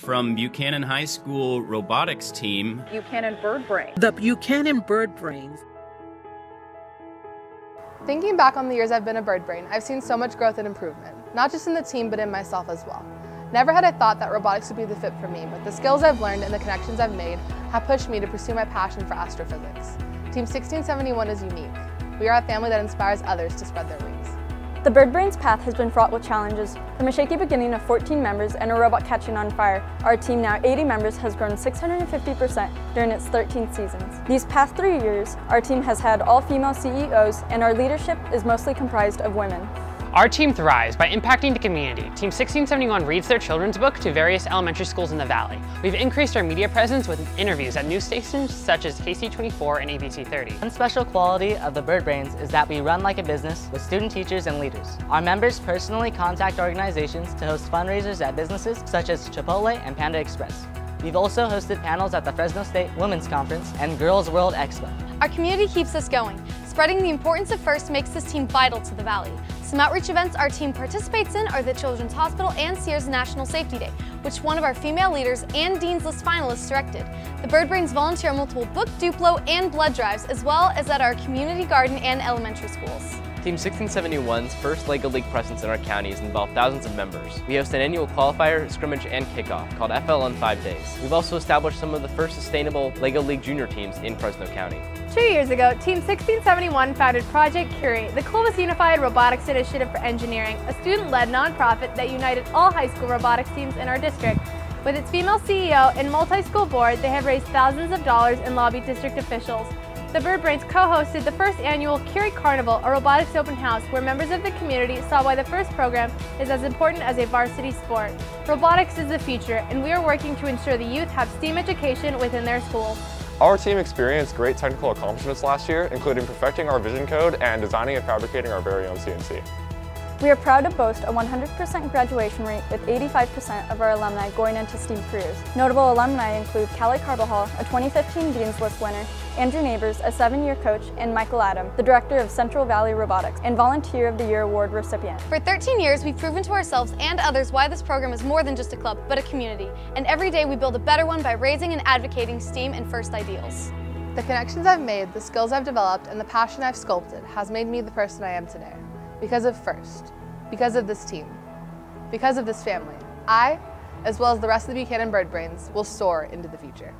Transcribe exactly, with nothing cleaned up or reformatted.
From Buchanan High School robotics team. Buchanan Bird Brains. The Buchanan Bird Brains. Thinking back on the years I've been a bird brain, I've seen so much growth and improvement, not just in the team, but in myself as well. Never had I thought that robotics would be the fit for me, but the skills I've learned and the connections I've made have pushed me to pursue my passion for astrophysics. Team sixteen seventy-one is unique. We are a family that inspires others to spread their wings. The Bird Brains path has been fraught with challenges. From a shaky beginning of fourteen members and a robot catching on fire, our team, now eighty members, has grown six hundred fifty percent during its thirteen seasons. These past three years, our team has had all female C E Os, and our leadership is mostly comprised of women. Our team thrives by impacting the community. Team sixteen seventy-one reads their children's book to various elementary schools in the Valley. We've increased our media presence with interviews at news stations such as K C twenty-four and A B C thirty. One special quality of the Bird Brains is that we run like a business with student teachers and leaders. Our members personally contact organizations to host fundraisers at businesses such as Chipotle and Panda Express. We've also hosted panels at the Fresno State Women's Conference and Girls World Expo. Our community keeps us going. Spreading the importance of FIRST makes this team vital to the Valley. Some outreach events our team participates in are the Children's Hospital and Sears National Safety Day, which one of our female leaders and Dean's List finalists directed. The Bird Brains volunteer multiple book, Duplo, and blood drives, as well as at our community garden and elementary schools. Team sixteen seventy-one's first LEGO League presence in our county has involved thousands of members. We host an annual qualifier, scrimmage, and kickoff called F L on five days. We've also established some of the first sustainable LEGO League junior teams in Fresno County. Two years ago, Team sixteen seventy-one founded Project Curie, the Clovis Unified Robotics Initiative for Engineering, a student-led nonprofit that united all high school robotics teams in our district. With its female C E O and multi-school board, they have raised thousands of dollars and lobbied district officials. The Bird Brains co-hosted the first annual Curie Carnival, a robotics open house where members of the community saw why the FIRST program is as important as a varsity sport. Robotics is the future, and we are working to ensure the youth have STEAM education within their schools. Our team experienced great technical accomplishments last year, including perfecting our vision code and designing and fabricating our very own C N C. We are proud to boast a one hundred percent graduation rate, with eighty-five percent of our alumni going into STEAM careers. Notable alumni include Callie Carbajal, a twenty fifteen Dean's List winner, Andrew Neighbors, a seven-year coach, and Michael Adam, the director of Central Valley Robotics and Volunteer of the Year award recipient. For thirteen years, we've proven to ourselves and others why this program is more than just a club, but a community. And every day we build a better one by raising and advocating STEAM and FIRST ideals. The connections I've made, the skills I've developed, and the passion I've sculpted has made me the person I am today. Because of FIRST, because of this team, because of this family, I, as well as the rest of the Buchanan Bird Brains, will soar into the future.